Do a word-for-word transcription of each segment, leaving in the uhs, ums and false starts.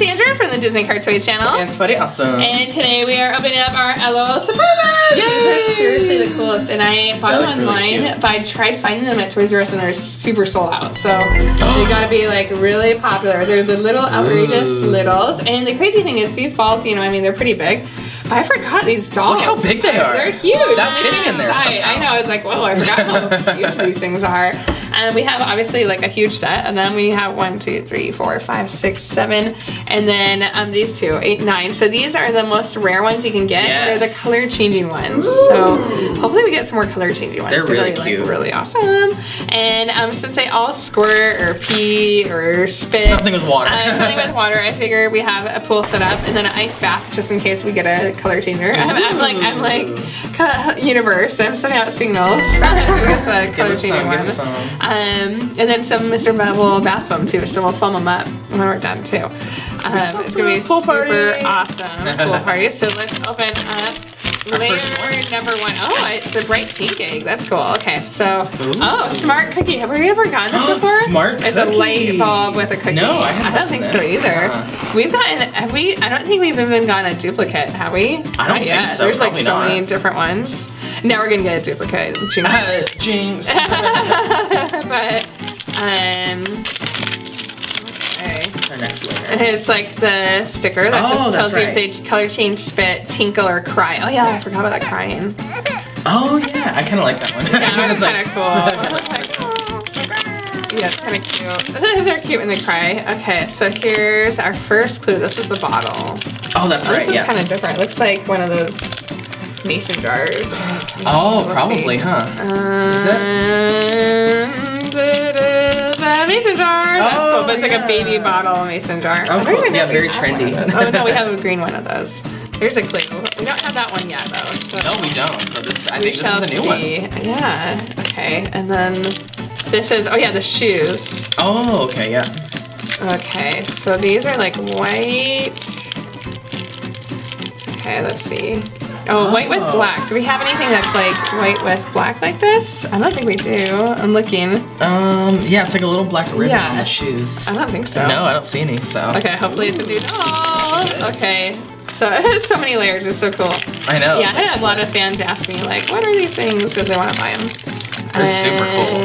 is Sandra from the DisneyCarToys channel. And Sweaty Awesome. And today we are opening up our LOL Surprise! These are seriously the coolest, and I bought them online, really, but I tried finding them at Toys R Us and they're super sold out. So they gotta be like really popular. They're the Lil Outrageous Littles, and the crazy thing is these balls, you know, I mean, they're pretty big. I forgot these dolls. Look how big they are. They're huge. That fits in there somehow. I know. I was like, whoa, I forgot how huge these things are. And we have obviously like a huge set. And then we have one, two, three, four, five, six, seven. And then um, these two, eight, nine. So these are the most rare ones you can get. Yes. They're the color changing ones. Ooh. So hopefully we get some more color changing ones. They're really they're, like, cute. Really awesome. And um, since they all squirt or pee or spit. Something with water. Uh, something with water. I figure we have a pool set up and then an ice bath just in case we get a color changer. I'm, I'm like, I'm like, universe. I'm sending out signals. That's a color changer one. Um, and then some Mister Bubble bath foam too, so we'll foam them up when we're done too. Um, awesome. It's gonna be cool super party. awesome pool party. So let's open up. Layer number one. Oh, it's a bright pink egg. That's cool. Okay, so, ooh. Oh, smart cookie. Have we ever gotten this before? Smart cookie. It's a light bulb with a cookie. No, I haven't. I don't think this. so either. Uh, we've gotten, have we, I don't think we've even gotten a duplicate, have we? I don't think so. There's like so not. many different ones. Now we're going to get a duplicate. Jinx. Uh, jinx. But, um... Our next layer. And it's like the sticker that oh, just tells right. you if they color change, spit, tinkle, or cry. Oh yeah, I forgot about that crying. Oh yeah, I kind of like that one. Yeah, that's kind of cool. Like, yeah, it's kind of cute. They're cute when they cry. Okay, so here's our first clue. This is the bottle. Oh, that's oh, right. This is yeah. kind of different. It looks like one of those mason jars. Oh, we'll probably, see. huh? Um, is it? A mason jar. That's oh, cool. But it's yeah. like a baby bottle mason jar. Oh, cool. Yeah, very trendy. Oh no, we have a green one of those. There's a clue. We don't have that one yet though. So no, we don't. So this, I think this is a new see. one. Yeah. Okay. And then this is. Oh yeah, the shoes. Oh okay, yeah. Okay, so these are like white. Okay, let's see. Oh, white with black. Do we have anything that's like white with black like this? I don't think we do. I'm looking. Um, yeah, it's like a little black ribbon yeah. on the shoes. I don't think so. No, I don't see any, so. Okay, hopefully it's a new doll. Okay. So it has so many layers. It's so cool. I know. Yeah, I had a lot of fans ask me, like, what are these things? Because they want to buy them. They're super cool.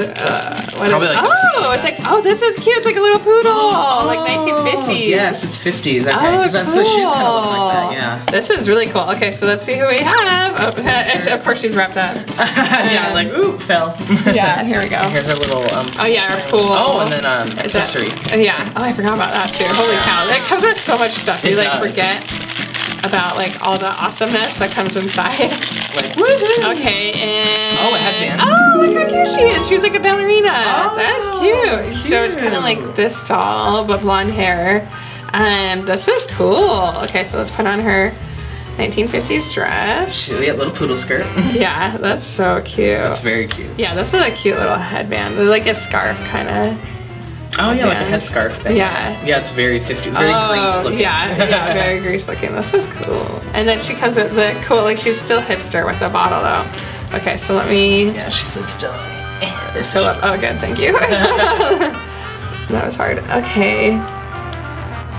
And, uh, what is, like oh, it's like, oh, this is cute. It's like a little poodle, oh, like nineteen fifties. Yes, it's fifties. Okay. Oh, cool. That's the shoes kind of look like that, yeah. This is really cool. Okay, so let's see who we have. Oh, of course, she's wrapped up. Yeah, like, ooh, fell. Yeah, here we go. And here's our little, um, oh, yeah, our pool. Oh, and then, um, accessory. That, yeah. Oh, I forgot about that, too. Holy yeah. cow. That comes with so much stuff. It you, like, does. forget. about like all the awesomeness that comes inside. Okay, and oh, a headband. Oh, look how cute she is. She's like a ballerina. Oh, that's cute. cute. So it's kind of like this doll with blonde hair. Um, this is cool. Okay, so let's put on her nineteen fifties dress. Juliet little poodle skirt. Yeah, that's so cute. That's very cute. Yeah, this is a cute little headband. It's like a scarf kind of. Oh yeah, like a headscarf thing. Yeah. Yeah, it's very fifties, very oh, grease looking. Yeah, yeah, very grease looking. This is cool. And then she comes with the cool, like she's still hipster with the bottle though. Okay, so let me. Yeah, she's like still. They're so up. Oh, good, thank you. That was hard. Okay.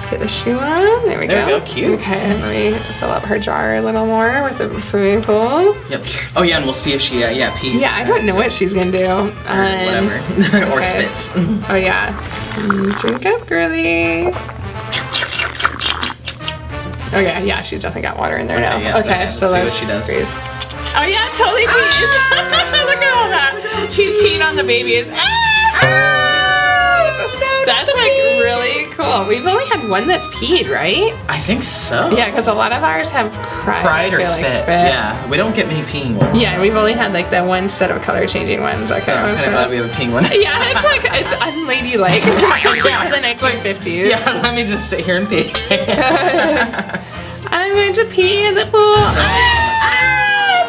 Let's get the shoe on. There we there go. There we go, cute. Okay, let me fill up her jar a little more with the swimming pool. Yep. Oh yeah, and we'll see if she, uh, yeah, pees. Yeah, I don't know what she's gonna do. Um, or whatever. Or okay. spits. Oh yeah. Drink up, girly. Oh yeah, yeah, she's definitely got water in there okay, now. Yeah, okay, okay, so let's, let's see what she does. Freeze. Oh yeah, totally pees. Ah! Look at all that. She's peeing on the babies. Ah! Ah! That's like really cool. We've only had one that's peed, right? I think so. Yeah, because a lot of ours have cried. Cried or spit. Like spit. Yeah, we don't get many peeing ones. Yeah, we've only had like that one set of color changing ones. Okay, so I'm kind of glad we have a peeing one. Yeah, it's like it's unladylike. Yeah, for the nineteen fifties. Yeah, let me just sit here and pee. I'm going to pee in the pool. Ah,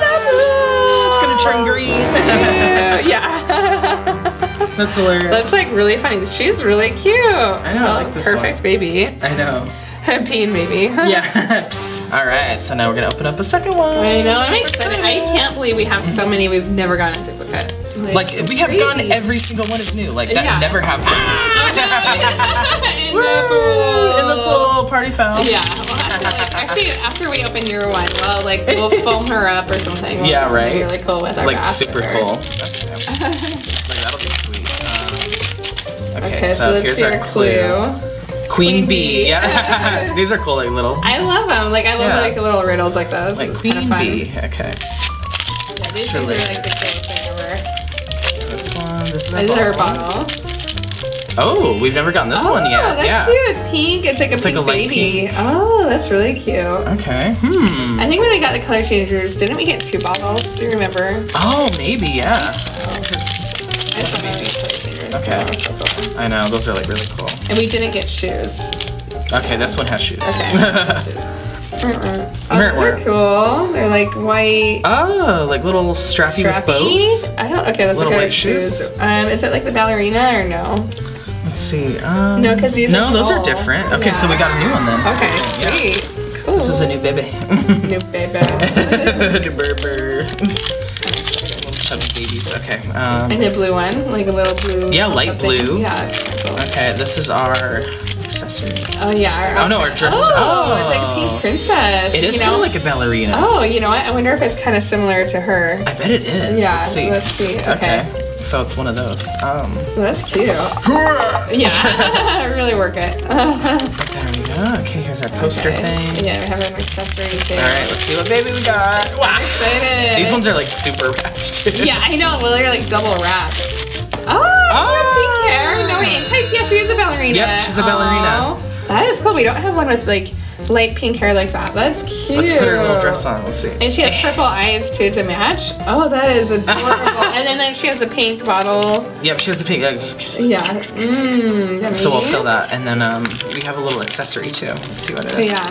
the pool. It's gonna turn green. Yeah. That's hilarious. That's like really funny. She's really cute. I know. Oh, I like this perfect one. baby. I know. Peeing baby. Yeah. All right. So now we're gonna open up a second one. I know. I'm excited. I can't believe we have so many. We've never gotten a duplicate. Like, like we have crazy. gone. Every single one is new. Like that yeah. never happened. Ah, no, no, no. In the pool. In the already filmed. Yeah. Well, like, actually, after we open your one, well, like we'll foam her up or something. We'll yeah, right. Really cool with our like super with cool. Like that'll be sweet. Um, okay, okay, so, so here's our clue. Queen, Queen bee. bee. Yeah. These are cool, like little. I love them. Like I love yeah. like the little riddles like those. Like it's Queen kind of fun. bee. Okay. Yeah, these things are like the coolest thing ever. This one. This is, is our bottle. Oh, we've never gotten this oh, one yet. Oh, that's yeah. cute. Pink. It's like a it's pink like a baby. Pink. Oh, that's really cute. Okay. Hmm. I think when I got the color changers, didn't we get two bottles? Do you remember? Oh, maybe, yeah. Oh, I just want to color changers. Okay. I know, those are like really cool. And we didn't get shoes. Okay, this one has shoes. Okay. shoes. Mm-mm. Oh, those are cool. They're like white. Oh, like little strappy, strappy? with bows. I don't. Okay, that's like our shoes. shoes. Um, is it like the ballerina or no? Let's see. Um, no, because these. No, are those cool. are different. Okay, yeah. so we got a new one then. Okay, yeah. sweet. Cool. This is a new baby. new baby. new burber. Babies. Okay. Um, and a blue one, like a little blue. Yeah, light something. blue. Yeah. Cool. Okay, this is our accessory. Oh yeah. Our oh no, our dress. Oh, oh, it's like a pink princess. It is kind of like a ballerina. Oh, you know what? I wonder if it's kind of similar to her. I bet it is. Yeah. Let's see. Let's see. Okay. okay. So it's one of those. Um, well, that's cute. yeah, really work it. there we go. Okay, here's our poster okay. thing. Yeah, we have our accessory thing. All right, let's see what baby we got. Wow. I'm excited. These ones are like super wrapped. Too. Yeah, I know. Well, they're like double wrapped. Oh, oh. pink hair. No wait, types. Yeah, she is a ballerina. Yep, she's a ballerina. Aww. That is cool. We don't have one with like light pink hair like that. That's cute. Let's put her little dress on. Let's see. And she has purple eyes too to match. Oh, that is adorable. and then like, she has a pink bottle. Yep, she has the pink. yeah. Mm, so we'll fill that. And then um, we have a little accessory too. Let's see what it is. Yeah.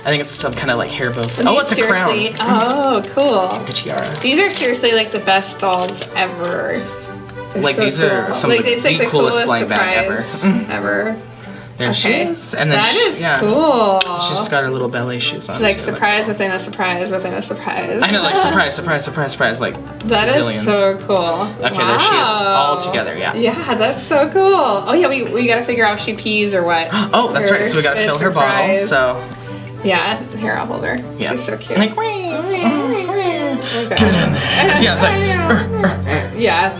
I think it's some kind of like hair bow. Oh, it's a crown. Oh, cool. Like a tiara. These are seriously like the best dolls ever. They're like so these cool. are some like, of the, like, the coolest, coolest blind bag ever. ever. There okay. she is. And then that she, is yeah, cool. She's just got her little ballet shoes on. It's like surprise like, within a surprise within a surprise. I know, like surprise, surprise, surprise, surprise. Like that zillions. is so cool. Okay, wow. there she is all together, yeah. Yeah, that's so cool. Oh yeah, we, we gotta figure out if she pees or what. oh, that's her, right, so we gotta fill her surprise. bottle, so. Yeah, here, I'll hold her. Yeah. She's so cute. Like, okay. Get in there. Yeah, like, yeah.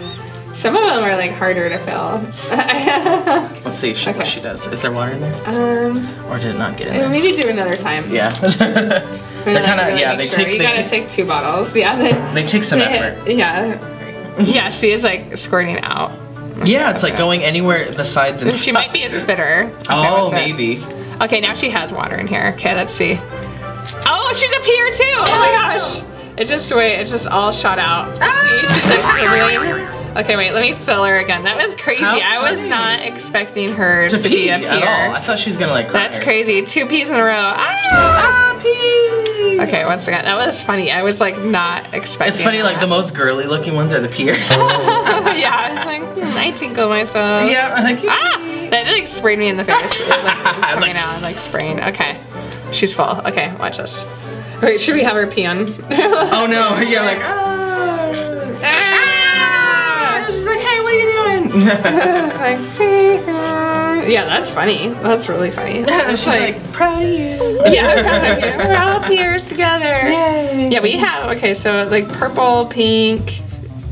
Some of them are like harder to fill. Let's see if she, okay. what she does. Is there water in there? Um, or did it not get in there? Maybe do another time. Yeah. They're kind of, really yeah, they sure. take- You they gotta take two bottles. Yeah. They, they take some they, effort. Yeah. Yeah, see, it's like squirting out. Okay, yeah, it's like going anywhere the sides and- She might be a spitter. Okay, oh, maybe. It? Okay, now she has water in here. Okay, let's see. Oh, she's up here too! Oh my gosh! It just, wait, it just all shot out. See, she's like Okay, wait, let me fill her again. That was crazy. I was not expecting her to, to pee be up here. At all. I thought she was gonna like cry. That's crazy. Two peas in a row. Ah, ah, pee! Okay, once again, that was funny. I was like not expecting It's funny, that. like the most girly looking ones are the peers. yeah, I was like, hmm, I tinkle myself. Yeah, I think like, ah! That like sprayed me in the face. It, like, it was coming out and like spraying. Okay, she's full. Okay, watch this. Wait, should we have her pee on? oh no, yeah, like, ah! ah! yeah, that's funny. That's really funny. She's like, like proud of you. Yeah, I'm proud of you. We're all peers together. Yay. Yeah, we have, okay, so like purple, pink,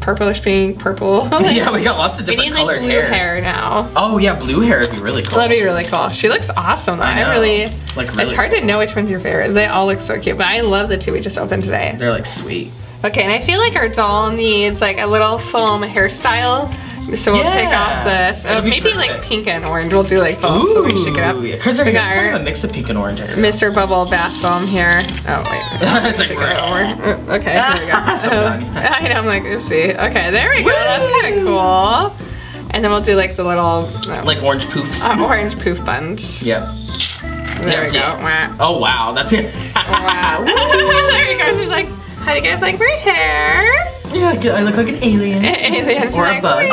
purplish pink, purple. Like, yeah, we got lots of different colored hair. We need like blue hair. hair now. Oh yeah, blue hair would be really cool. That'd be really cool. She looks awesome though. I, I really, like, really, it's hard to know which one's your favorite. They all look so cute, but I love the two we just opened today. They're like sweet. Okay, and I feel like our doll needs like a little foam hairstyle. So we'll yeah. take off this. Oh, maybe perfect. like pink and orange. We'll do like both Ooh. so we should get up. Because there's kind of a mix of pink and orange. Mister Bubble bath foam here. Oh wait. it's like orange. Okay, here we go. so, I know, I'm like, oopsie. Okay, there we go. Woo! That's kind of cool. And then we'll do like the little um, like orange poofs. Uh, orange poof buns. Yep. There yep, we yep. go. Oh wow, that's it. wow. there you go. She's like, how do you guys like my hair? Yeah, I look like an alien. An alien. Or a bug.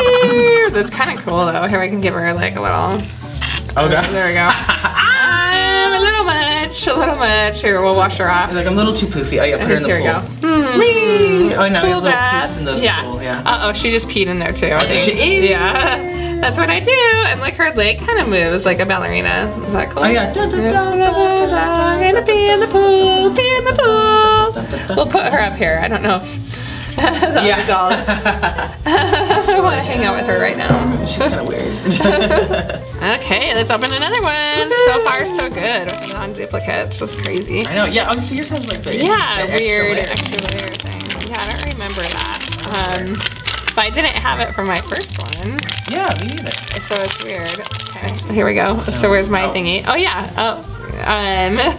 That's kind of cool though. Here we can give her like a little. Okay. Uh, there we go. I'm a little much, a little much. Here, we'll wash her off. Like, I'm a little too poofy. Oh yeah, put her in the here pool. Here we go. Mm-hmm. Oh no, we have little poofs in the yeah. pool. Yeah. Uh oh, she just peed in there too. I think. She, yeah. That's what I do. And like her leg kind of moves like a ballerina. Is that cool? Oh yeah. I'm gonna be in the pool, be in the pool. We'll put her up here. I don't know. The yeah. other dolls. I want to hang out with her right now. She's kind of weird. Okay, let's open another one. So far, so good. Non-duplicates. That's crazy. I know. Yeah. Oh, so yours has like the yeah the weird extra layer. extra layer thing. Yeah, I don't remember that. Um, but I didn't have it for my first one. Yeah, me either. So it's weird. Okay, here we go. So where's my oh. thingy? Oh yeah. Oh. Um, uh,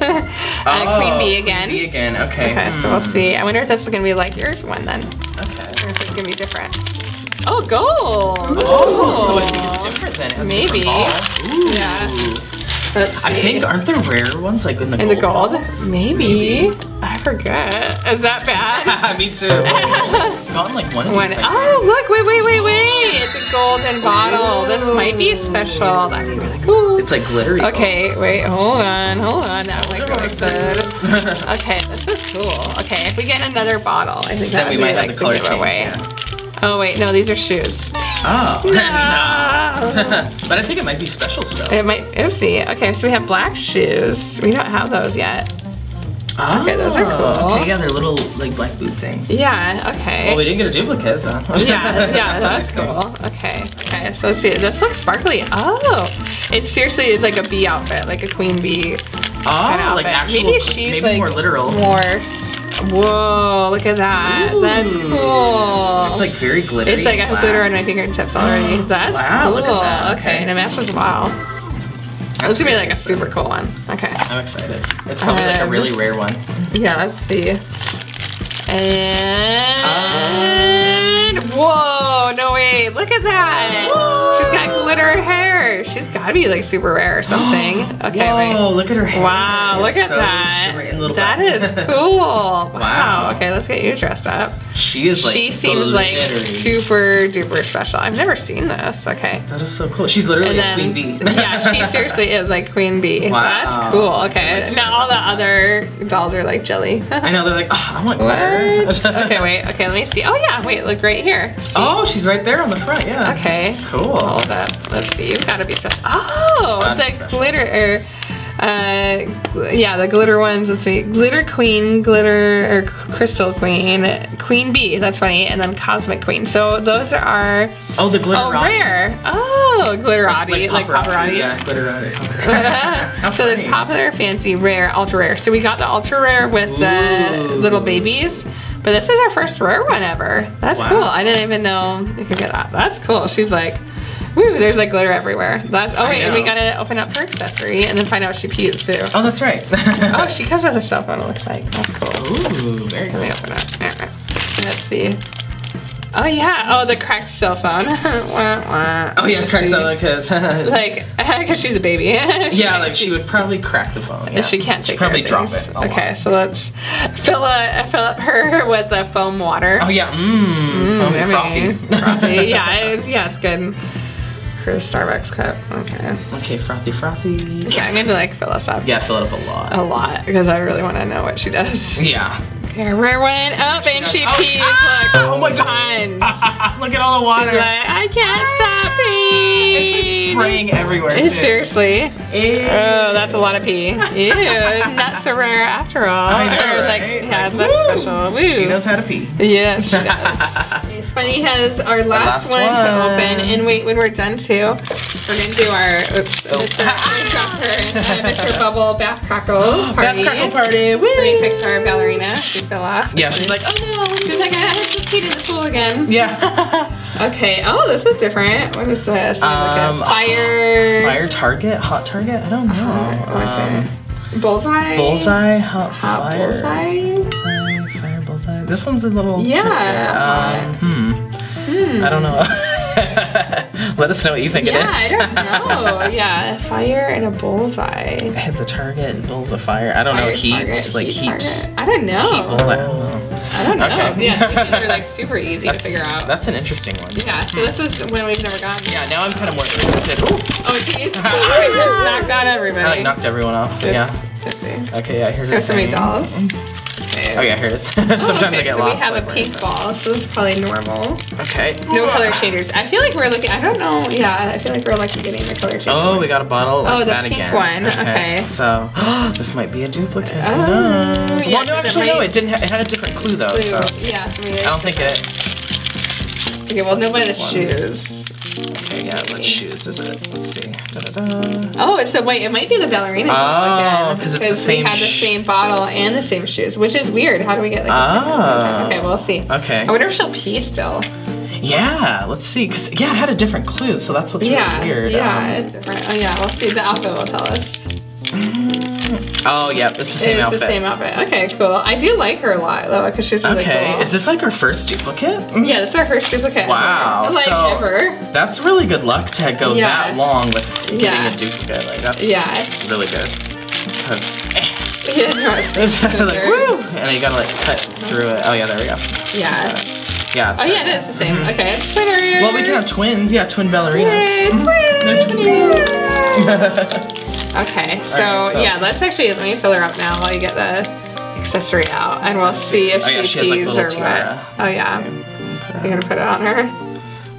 oh, Queen Bee again. Queen Bee again, okay. Okay, mm. so we'll see. I wonder if this is gonna be like your one then. Okay. Or if it's gonna be different. Oh, gold! Oh, so I think it's different then. It has maybe. Ooh. Yeah. Let's see. I think, aren't there rare ones like in the in gold? In the gold? Maybe. Maybe. I forget. Is that bad? Me too. Gotten like one of one. These. Like oh, look, wait, wait, wait, wait. It's a golden bottle. Ooh. This might be special. That'd be really cool. It's like glittery. Okay, gold. Wait, hold on, hold on. That was like really good. Okay, this is cool. Okay, if we get another bottle, I think that we might be, have like, the color change. Yeah. Oh wait, no, these are shoes. Oh. No. no. But I think it might be special still. It might. Oopsie. Okay, so we have black shoes. We don't have those yet. Oh, okay, those are cool. Okay, yeah, they're little like black boot things. Yeah, okay. Well, we didn't get a duplicate, so. Yeah, yeah, that's, that's cool. Thing. Okay, okay, so let's see. This looks sparkly. Oh, it seriously is like a bee outfit, like a queen bee. Oh, kind of like actual, maybe she's maybe like more literal. More. Whoa, look at that. Ooh. That's cool. It's like very glittery. It's like I have glitter on my fingertips already. That's wow, cool. Look at that. Okay, and it matches. Wow. That's this would be like a super cool one. Okay. I'm excited. It's probably um, like a really rare one. Yeah, let's see. And... Um, whoa, no way. Look at that. Whoa. She's got glitter hair. She's got to be like super rare or something. Okay, wait. Whoa, look at her hair. Wow, look at so that. That is cool. Wow. Wow. Okay, let's get you dressed up. She is like She seems glittery. like super duper special. I've never seen this. Okay. That is so cool. She's literally then, a queen bee. Yeah, she seriously is like queen bee. Wow. That's cool. Okay. That now so all the fun. other dolls are like jelly. I know. They're like, oh, I want glitter. Okay, wait. Okay, let me see. Oh, yeah. Wait, look right here. See? Oh, she's right there on the front. Yeah. Okay. Cool. All that. Let's see. You've got to be special. Oh, Not the special. glitter. Er, Uh, yeah, the glitter ones, let's see. Glitter Queen, Glitter, or Crystal Queen, Queen Bee, that's funny, and then Cosmic Queen. So those are... Oh, the Glitterati. Oh, rare. Oh, Glitterati, like, like, like Paparazzi. Yeah, Glitterati. Glitterati. So there's popular, fancy, rare, ultra rare. So we got the ultra rare with the Ooh. little babies. But this is our first rare one ever. That's wow. cool. I didn't even know you could get that. That's cool. She's like... Woo, there's like glitter everywhere. That's, oh wait, and we gotta open up her accessory and then find out what she pees too. Oh, that's right. Oh, she comes with a cell phone, it looks like. That's cool. Ooh, very cool. Let me open up. Right. Let's see. Oh yeah, oh, the cracked cell phone. wah, wah. Oh yeah, cracked cell phone because... like, because she's a baby. she yeah, like she, she would probably crack the phone. Yeah. She can't take She'd probably drop things. it. Okay, so let's fill, a, fill up her with the foam water. Oh yeah, mmm, mm, frothy. frothy. Yeah, it, yeah, it's good. Starbucks cup. Okay. Okay, frothy, frothy. Yeah, I'm gonna like fill this up. Yeah, fill it up a lot. A lot, because I really want to know what she does. Yeah. Okay, rare one up, and she, she pees. Oh, like, oh my god! Uh, uh, look at all the water. She's like, I can't ah. stop peeing. It's like spraying everywhere. Too. Seriously. Ew. Oh, that's a lot of pee. Ew, not so rare after all. I know, or, like, right? Yeah, like, that's special. Woo. She knows how to pee. Yes, she does. Funny has our last, our last one, one to open, and wait, when we're done too, we're gonna do our oops, oh. Mister Bubble, uh, Mister Bubble bath crackles party. Bath crackle party. Woo! Let me fix our ballerina. She fell off. Yeah, she's like, oh no. She's like, I had to pee in the pool again. Yeah. Okay. Oh, this is different. What is this? Um, like fire. Uh, fire target, hot target. I don't know. Uh, what's um, it? Bullseye. Bullseye. Hot, hot fire. Bullseye. bullseye. This one's a little yeah. Um, hmm. hmm. I don't know. Let us know what you think yeah, it is. Yeah, I don't know. Yeah, fire and a bullseye. I hit the target and bulls of fire. I don't fire know. Heat, target, like heat. heat I don't know. Heat bullseye. I don't know. I don't know. Okay. Yeah, they're like super easy that's, to figure out. That's an interesting one. Yeah. So this is one we've never gotten. Yeah. Now I'm kind of more interested. Ooh. Oh geez. I just knocked out everybody. I like, knocked everyone off. Oops. Yeah. Let's see. Okay. Yeah. Here's. There's so many dolls. Okay. Oh yeah, here it is. Sometimes oh, okay. I get so lost. So we have like a pink ball, so it's probably normal. Okay. No yeah. color shaders. I feel like we're looking, I don't know, yeah, I feel like we're lucky getting the color shaders. Oh, ones. we got a bottle like oh, that again. Oh, the pink one, okay. okay. So, this might be a duplicate. Oh, no. Yeah, well, no, actually, no, it didn't, ha it had a different clue though, clue. so. Yeah. So I don't think it is. Okay, well, nobody has shoes. Okay, yeah, what shoes is it? Let's see. Da, da, da. Oh, it's a wait, it might be the ballerina bottle oh, again. Because it's the same we had the same bottle and the same shoes, which is weird. How do we get like the oh. same? Okay, we'll see. Okay. I wonder if she'll pee still. Yeah, let's see. Because, yeah, it had a different clue, so that's what's yeah, really weird. Yeah, um, it's different. Oh, yeah, we'll see. The outfit will tell us. Oh, yeah, it's the same it outfit. It's the same outfit. Okay, cool. I do like her a lot, though, because she's really okay. cool. Okay, is this like her first duplicate? Yeah, this is our first duplicate. Wow. Ever. Like, so ever. That's really good luck to go yeah. that long with getting yeah. a duplicate. Like, that's yeah. really good. Because, eh. it's like, woo! And you gotta, like, cut through it. Oh, yeah, there we go. Yeah. Uh, Yeah, oh, right. yeah, it is the same. Okay, it's twinners. Well, we can have twins. Yeah, twin ballerinas. Yay, twins! They're twins. Okay, so, right, so, yeah, let's actually, let me fill her up now while you get the accessory out, and we'll see if oh, she, yeah, she pees has, like, or tiara. what. Oh, yeah. We're gonna put it on her.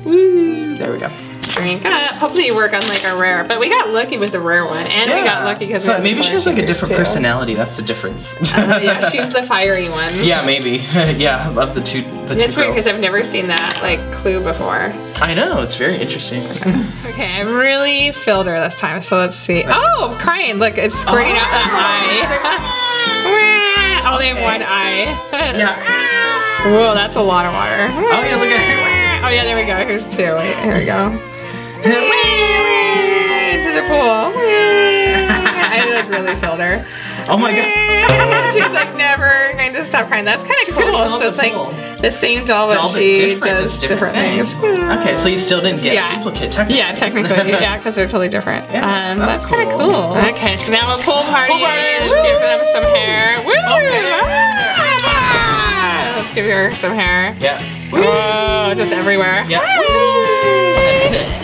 Woo! There we go. Drink up. Hopefully you work on like a rare, but we got lucky with the rare one, and yeah. we got lucky because so maybe she has like a different too. personality. That's the difference. Uh, yeah, she's the fiery one. Yeah, maybe. Yeah, love the two. The it's two weird because I've never seen that like clue before. I know, it's very interesting. Okay, okay, I really filled her this time, so let's see. Right. Oh, I'm crying! Look, it's squirting oh. out that eye. Only okay. one eye. Yeah. Whoa, that's a lot of water. Oh yeah, look at her. Oh yeah, there we go. Here's two. Wait, here we go. Wee, wee, to the pool. Wee. I like really filled her. Oh my god. She's like never going to stop crying. That's kind of cool. So it's like the same doll, but she does different things. Okay, so you still didn't get yeah. a duplicate technically. Yeah, technically. Yeah, because they're totally different. Yeah, um, that's, that's cool. kind of cool. Okay, so now we'll pool party. Pool party. Give them some hair. Woo! Okay. Ah! Let's give her some hair. Yeah. Whoa, just everywhere. Yeah. Ah!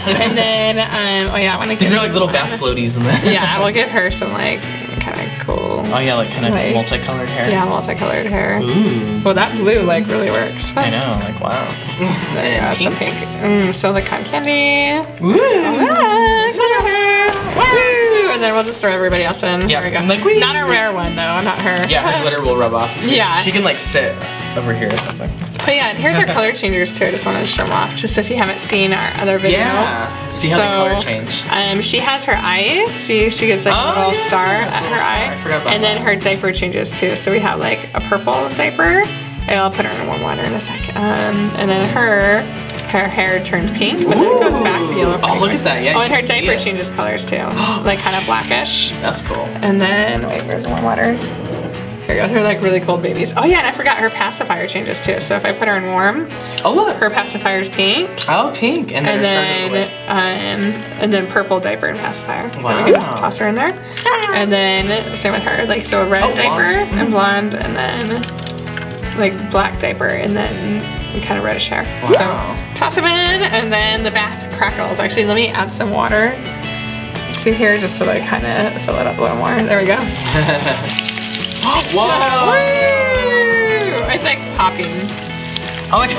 And then, um, oh yeah, I want to. These are like little one. bath floaties in there. Yeah, we'll get her some like kind of cool. Oh yeah, like kind of like, multicolored hair. Yeah, multicolored hair. Ooh. Well, that blue like really works. I know, like wow. There and you go, pink. some pink. Mm, smells like cotton candy. Ooh. Woo. And then we'll just throw everybody else in. Yeah. There we go. Like, we not a rare one though, not her. Yeah, her glitter will rub off. Yeah. She can like sit over here or something. But yeah, and here's our color changers too. I just wanted to show them off, just if you haven't seen our other video. Yeah, see how so, the color change. Um, she has her eyes. See, she gets like oh, a little yeah, star at her star. eye. I forgot about and that. then her diaper changes too. So we have like a purple diaper. I'll put her in warm water in a sec. Um, and then her, her hair turned pink, but Ooh. then it goes back to yellow. Oh, look at that! Yeah. Oh, and her diaper it. changes colors too, like kind of blackish. That's cool. And then wait, where's the warm water? They're like really cold babies. Oh yeah, and I forgot her pacifier changes too. So if I put her in warm, oh look, her pacifier's pink. Oh, pink, and then, and then, then um, and then purple diaper and pacifier. Wow. Then we can just toss her in there. And then same with her, like so a red oh, diaper blonde. and blonde, and then like black diaper, and then kind of reddish hair. Wow. So toss them in, and then the bath crackles. Actually, let me add some water to here just so that I kind of fill it up a little more. There we go. Whoa! Woo! It's like popping. Oh my god.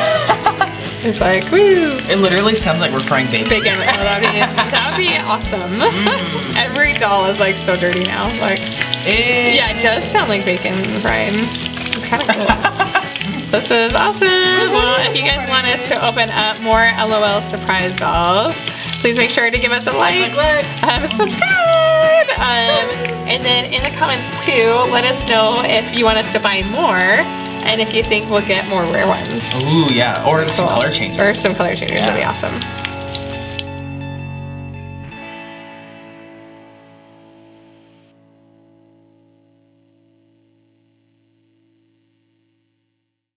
It's like woo! It literally sounds like we're frying bacon. Bacon. Well, that'd be, that'd be awesome. Mm. Every doll is like so dirty now. Like, it yeah, it does sound like bacon frying. It's kind of cool. This is awesome. Well, if you guys want us to open up more LOL surprise dolls, please make sure to give us a like, um, subscribe, um, and then in the comments too, let us know if you want us to buy more, and if you think we'll get more rare ones. Ooh, yeah, or cool. some color changers. Or some color changers, yeah. That'd be awesome.